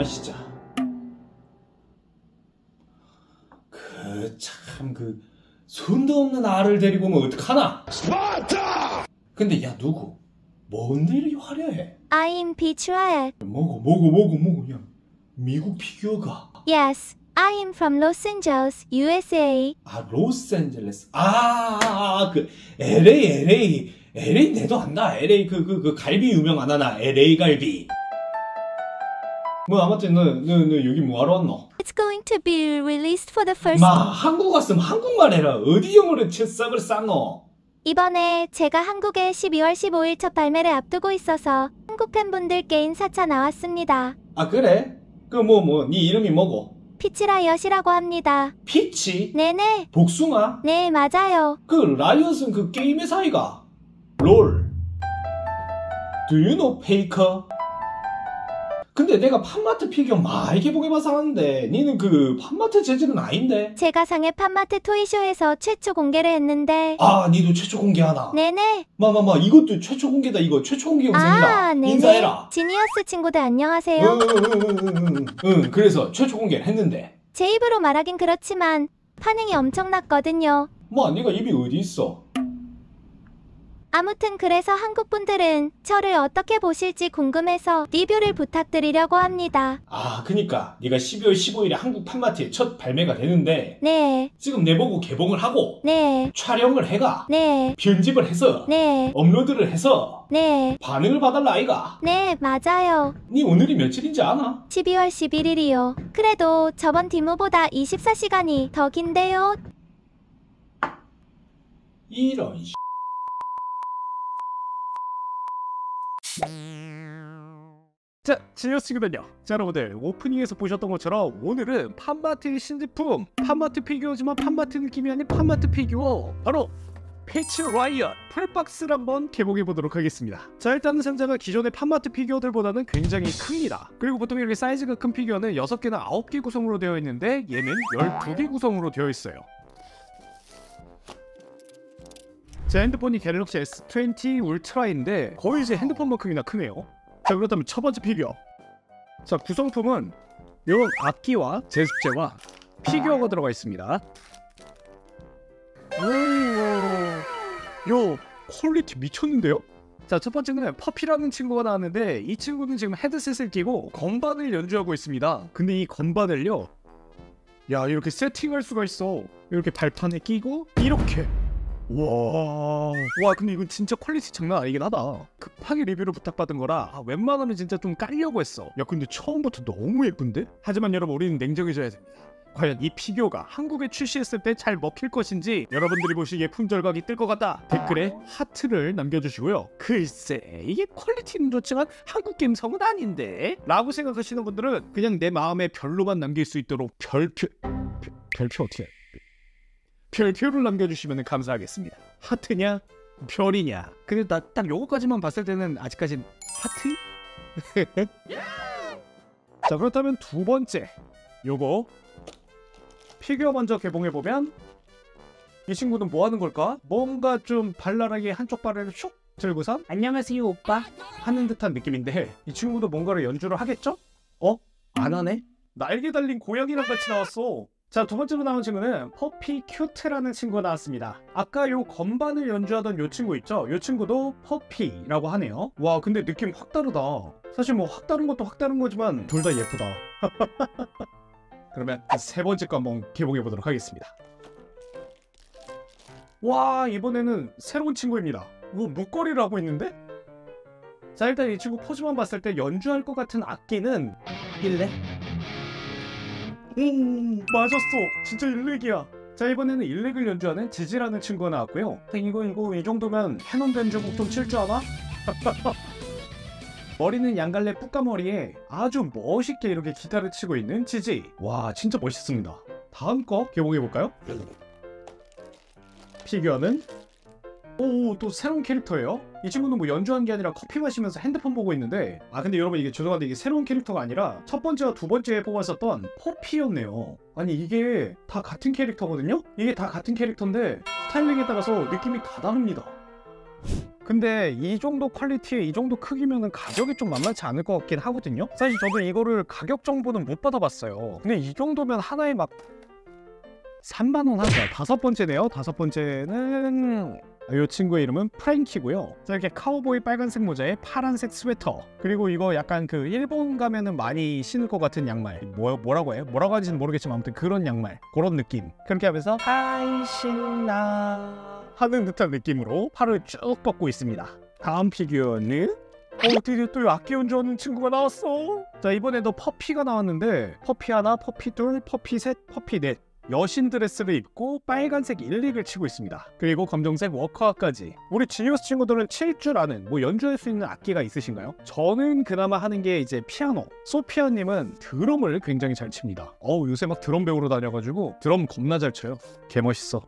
아 진짜 그 참 그 손도 없는 알을 데리고 오면 어떡하나? 스파르타! 근데 야 누구? 뭔데 이리 화려해? I'm 비추얼 뭐고 야 미국 피규어가 Yes, I am from Los Angeles, USA 아 로스앤젤레스 그 LA 내도 안다 LA 그 갈비 유명하나 나 LA 갈비 뭐 아무튼 너 여기 뭐하러 왔노? It's going to be released for the first 마 한국 왔으면 한국말 해라 어디 영어로 칠석을 쌓노? 이번에 제가 한국에 12월 15일 첫 발매를 앞두고 있어서 한국 팬분들께인 4차 나왔습니다. 아 그래? 그 네 이름이 뭐고? 피치 라이엇이라고 합니다. 피치? 네네. 복숭아? 네 맞아요. 그 라이엇은 그 게임 회사이가? 롤. Do you know Faker? 근데 내가 팝마트 피규어 많이 개봉해봐 사는데 니는 그 팝마트 재질은 아닌데? 제가 상해 팝마트 토이쇼에서 최초 공개를 했는데 아 니도 최초 공개하나? 네네 마마마 이것도 최초 공개다 이거 최초 공개 영상이다 아, 네네. 인사해라 지니어스 친구들 안녕하세요 그래서 최초 공개를 했는데 제 입으로 말하긴 그렇지만 반응이 엄청났거든요 마 니가 입이 어디 있어? 아무튼 그래서 한국분들은 저를 어떻게 보실지 궁금해서 리뷰를 부탁드리려고 합니다. 아 그니까 네가 12월 15일에 한국 팝마트에 첫 발매가 되는데 네 지금 내보고 개봉을 하고 네 촬영을 해가 네 편집을 해서 네 업로드를 해서 네 반응을 봐달라 아이가 네 맞아요 네 오늘이 며칠인지 아나? 12월 11일이요 그래도 저번 디무보다 24시간이 더 긴데요 이런 자, 지니어스군요. 자, 여러분들 오프닝에서 보셨던 것처럼 오늘은 팝마트의 신제품 팝마트 피규어지만 팝마트 느낌이 아닌 팝마트 피규어 바로 피치 라이엇 풀박스를 한번 개봉해보도록 하겠습니다. 자, 일단은 상자가 기존의 팝마트 피규어들보다는 굉장히 큽니다. 그리고 보통 이렇게 사이즈가 큰 피규어는 6개나 9개 구성으로 되어 있는데 얘는 12개 구성으로 되어 있어요. 제 핸드폰이 갤럭시 S20 울트라인데 거의 제 핸드폰만큼이나 크네요. 자 그렇다면 첫 번째 피규어. 자 구성품은 이런 악기와 제습제와 피규어가 들어가 있습니다. 요 퀄리티 미쳤는데요? 자 첫 번째는 퍼피라는 친구가 나왔는데 이 친구는 지금 헤드셋을 끼고 건반을 연주하고 있습니다. 근데 이 건반을요, 야 이렇게 세팅할 수가 있어. 이렇게 발판에 끼고 이렇게. 와 근데 이건 진짜 퀄리티 장난 아니긴 하다 급하게 리뷰를 부탁받은 거라 아, 웬만하면 진짜 좀 깔려고 했어 야 근데 처음부터 너무 예쁜데? 하지만 여러분 우리는 냉정해져야 됩니다 과연 이 피규어가 한국에 출시했을 때 잘 먹힐 것인지 여러분들이 보시기에 품절각이 뜰 것 같다 댓글에 하트를 남겨주시고요 글쎄 이게 퀄리티는 좋지만 한국 감성은 아닌데? 라고 생각하시는 분들은 그냥 내 마음에 별로만 남길 수 있도록 별표 어떻게 해? 별표를 남겨주시면 감사하겠습니다. 하트냐? 별이냐? 근데 나 딱 요거까지만 봤을 때는 아직까진 하트? 자 그렇다면 두 번째 요거 피규어 먼저 개봉해보면 이 친구는 뭐 하는 걸까? 뭔가 좀 발랄하게 한쪽 발을 슉 들고선 안녕하세요 오빠 하는 듯한 느낌인데 이 친구도 뭔가를 연주를 하겠죠? 어? 안 하네? 날개 달린 고양이랑 같이 나왔어 자 두번째로 나온 친구는 퍼피 큐트라는 친구가 나왔습니다 아까 요 건반을 연주하던 요 친구 있죠? 요 친구도 퍼피라고 하네요 와 근데 느낌 확 다르다 사실 뭐 확 다른 것도 확 다른 거지만 둘 다 예쁘다 그러면 세 번째 거 한번 개봉해보도록 하겠습니다 와 이번에는 새로운 친구입니다 뭐 목걸이를 하고 있는데? 자 일단 이 친구 포즈만 봤을 때 연주할 것 같은 악기는 일렉 맞았어! 진짜 일렉이야! 자 이번에는 일렉을 연주하는 지지라는 친구가 나왔고요 이거 이 정도면 해놓은 변주곡 좀 칠 줄 아나? 머리는 양갈래 뿌까머리에 아주 멋있게 이렇게 기타를 치고 있는 지지 와 진짜 멋있습니다 다음 거 개봉해볼까요? 피규어는? 오 또 새로운 캐릭터예요? 이 친구는 뭐 연주한 게 아니라 커피 마시면서 핸드폰 보고 있는데 아 근데 여러분 이게 죄송한데 이게 새로운 캐릭터가 아니라 첫 번째와 두 번째에 뽑았었던 퍼피였네요 아니 이게 다 같은 캐릭터거든요? 이게 다 같은 캐릭터인데 스타일링에 따라서 느낌이 다 다릅니다 근데 이 정도 퀄리티에 이 정도 크기면은 가격이 좀 만만치 않을 것 같긴 하거든요. 사실 저도 이거를 가격 정보는 못 받아봤어요. 근데 이 정도면 하나에 막 3만원 하죠. 다섯 번째네요. 다섯 번째는 이 친구의 이름은 프랭키고요. 자, 이렇게 카우보이 빨간색 모자에 파란색 스웨터, 그리고 이거 약간 그 일본 가면은 많이 신을 것 같은 양말, 뭐라고 해요? 뭐라고 하는지는 모르겠지만 아무튼 그런 양말, 그런 느낌. 그렇게 하면서 하이 신나 하는 듯한 느낌으로 팔을 쭉 뻗고 있습니다. 다음 피규어는 드디어 또 악기 연주하는 친구가 나왔어. 자, 이번에도 퍼피가 나왔는데 퍼피 하나, 퍼피 둘, 퍼피 셋, 퍼피 넷, 여신 드레스를 입고 빨간색 일릭을 치고 있습니다. 그리고 검정색 워커화까지. 우리 지니어스 친구들은 칠 줄 아는, 뭐 연주할 수 있는 악기가 있으신가요? 저는 그나마 하는 게 이제 피아노. 소피아님은 드럼을 굉장히 잘 칩니다. 어우, 요새 막 드럼 배우러 다녀가지고 드럼 겁나 잘 쳐요. 개멋있어.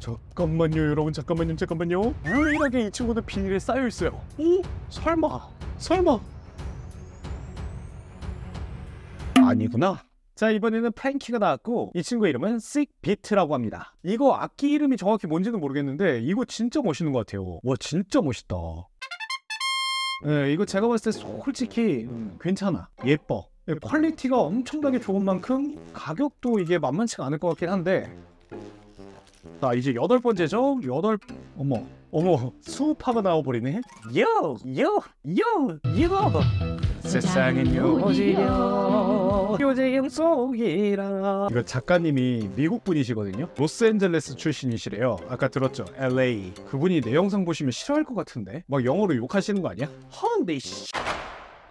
잠깐만요 여러분, 잠깐만요. 유일하게 이 친구는 비닐에 쌓여있어요. 오? 설마 아니구나. 자, 이번에는 프랭키가 나왔고 이 친구의 이름은 씩비트라고 합니다. 이거 악기 이름이 정확히 뭔지는 모르겠는데 이거 진짜 멋있는 것 같아요. 와, 진짜 멋있다. 네, 이거 제가 봤을 때 솔직히 괜찮아, 예뻐. 네, 퀄리티가 엄청나게 좋은 만큼 가격도 이게 만만치가 않을 것 같긴 한데. 자, 이제 여덟 번째죠? 어머 수우파가 나와버리네. 세상은 요지경 요지경 속이라. 이거 작가님이 미국 분이시거든요. 로스앤젤레스 출신이시래요. 아까 들었죠? LA. 그분이 내 영상 보시면 싫어할 것 같은데 막 영어로 욕하시는 거 아니야? 헌데 씨.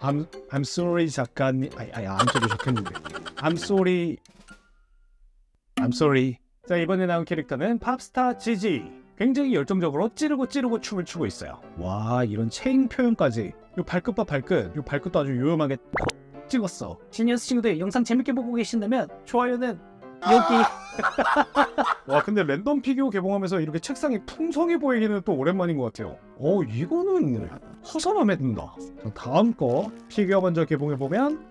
I'm sorry 작가님. 아니 안 적으셨겠는데. I'm sorry. 자, 이번에 나온 캐릭터는 팝스타 지지. 굉장히 열정적으로 찌르고 춤을 추고 있어요. 와, 이런 체인 표현까지. 요 발끝 봐, 발끝. 요 발끝도 아주 요염하게 찍었어. 지니어스 친구들 영상 재밌게 보고 계신다면 좋아요는 여기. 와, 근데 랜덤 피규어 개봉하면서 이렇게 책상이 풍성해 보이기는 또 오랜만인 것 같아요. 이거는 허사맘에 든다. 다음 거 피규어 먼저 개봉해보면,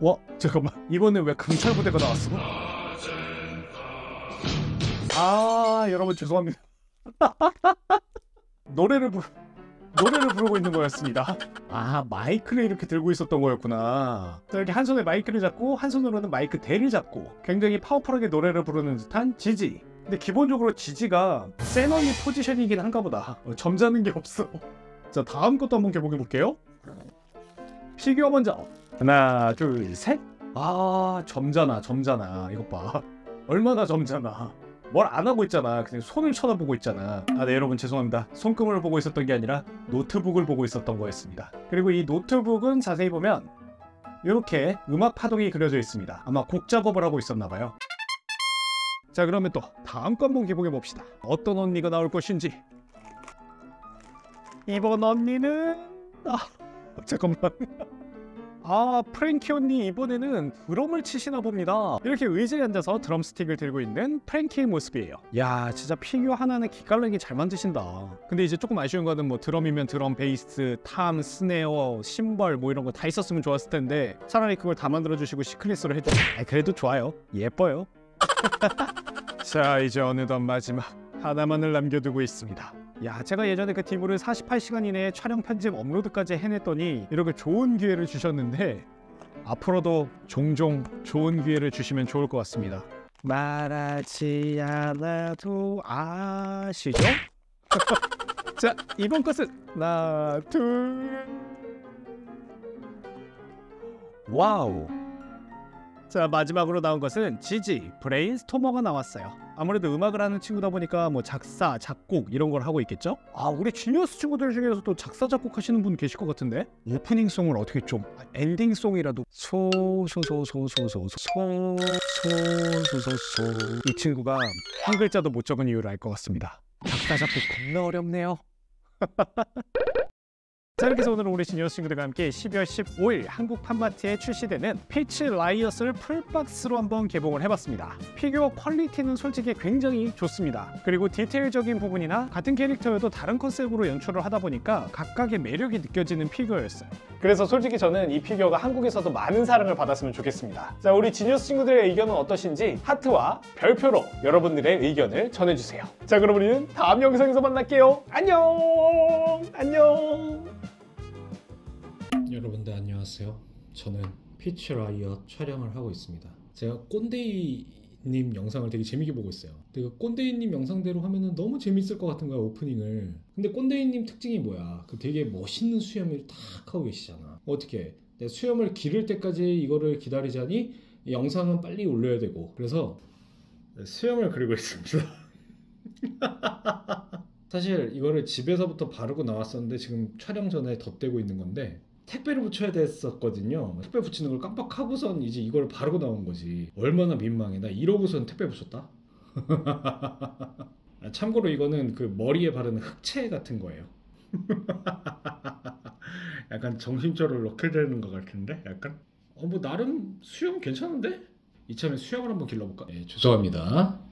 와, 잠깐만, 이번엔 왜 강철부대가 나왔어? 여러분 죄송합니다. 노래를 부르고 있는 거였습니다. 마이크를 이렇게 들고 있었던 거였구나. 자, 이렇게 한 손에 마이크를 잡고 한 손으로는 마이크 대를 잡고 굉장히 파워풀하게 노래를 부르는 듯한 지지. 근데 기본적으로 지지가 센 언니 포지션이긴 한가 보다. 점잖은 게 없어. 자, 다음 것도 한번 개봉해 볼게요. 피규어 먼저 하나 둘 셋. 점잖아. 이것 봐, 얼마나 점잖아. 뭘 안 하고 있잖아. 그냥 손을 쳐다보고 있잖아. 네, 여러분 죄송합니다. 손금을 보고 있었던 게 아니라 노트북을 보고 있었던 거였습니다. 그리고 이 노트북은 자세히 보면 이렇게 음악 파동이 그려져 있습니다. 아마 곡 작업을 하고 있었나 봐요. 자, 그러면 또 다음 거 한번 개봉해 봅시다. 어떤 언니가 나올 것인지. 이번 언니는 잠깐만. 프랭키 언니 이번에는 드럼을 치시나 봅니다. 이렇게 의자에 앉아서 드럼 스틱을 들고 있는 프랭키의 모습이에요. 야, 진짜 피규어 하나는 기깔나게 잘 만드신다. 근데 이제 조금 아쉬운 거는 뭐 드럼이면 드럼, 베이스, 탐, 스네어, 심벌 뭐 이런 거 다 있었으면 좋았을 텐데 차라리 그걸 다 만들어주시고 시크릿으로 해도 그래도 좋아요. 예뻐요. 자, 이제 어느덧 마지막 하나만을 남겨두고 있습니다. 야, 제가 예전에 그 디무를 48시간 이내에 촬영, 편집, 업로드까지 해냈더니 이렇게 좋은 기회를 주셨는데 앞으로도 종종 좋은 기회를 주시면 좋을 것 같습니다. 말하지 않아도 아시죠? 자, 이번 것은 하나 둘. 와우. 자, 마지막으로 나온 것은 지지 브레인스토머가 나왔어요. 아무래도 음악을 하는 친구다 보니까 뭐 작사, 작곡 이런 걸 하고 있겠죠? 우리 지니어스 친구들 중에서도 작사, 작곡 하시는 분 계실 것 같은데? 오프닝송을 어떻게 좀 엔딩송이라도 이 친구가 한 글자도 못 적은 이유를 알 것 같습니다. 작사, 작곡 겁나 어렵네요. 자, 이렇게 해서 오늘은 우리 지니어스 친구들과 함께 12월 15일 한국 팝마트에 출시되는 피치 라이엇을 풀박스로 한번 개봉을 해봤습니다. 피규어 퀄리티는 솔직히 굉장히 좋습니다. 그리고 디테일적인 부분이나 같은 캐릭터여도 다른 컨셉으로 연출을 하다 보니까 각각의 매력이 느껴지는 피규어였어요. 그래서 솔직히 저는 이 피규어가 한국에서도 많은 사랑을 받았으면 좋겠습니다. 자, 우리 지니어스 친구들의 의견은 어떠신지 하트와 별표로 여러분들의 의견을 전해주세요. 자, 그럼 우리는 다음 영상에서 만날게요. 안녕! 안녕! 여러분들 안녕하세요. 저는 피치 라이엇 촬영을 하고 있습니다. 제가 꼰대이님 영상을 되게 재밌게 보고 있어요. 근데 꼰대이님 영상대로 하면은 너무 재밌을 것 같은 거야, 오프닝을. 근데 꼰대이님 특징이 뭐야? 그 되게 멋있는 수염을 탁 하고 계시잖아. 어떻게 해? 내 수염을 기를 때까지 이거를 기다리자니 영상은 빨리 올려야 되고, 그래서 수염을 그리고 있습니다. 사실 이거를 집에서부터 바르고 나왔었는데 지금 촬영 전에 덧대고 있는 건데, 택배를 붙여야 됐었거든요. 택배 붙이는 걸 깜빡하고선 이제 이걸 바르고 나온 거지. 얼마나 민망해. 나 이러고선 택배 붙였다? 참고로 이거는 그 머리에 바르는 흑채 같은 거예요. 약간 정신줄을 넣게 되는 것 같은데? 약간? 뭐 나름 수염 괜찮은데? 이참에 수염을 한번 길러볼까? 네, 죄송합니다.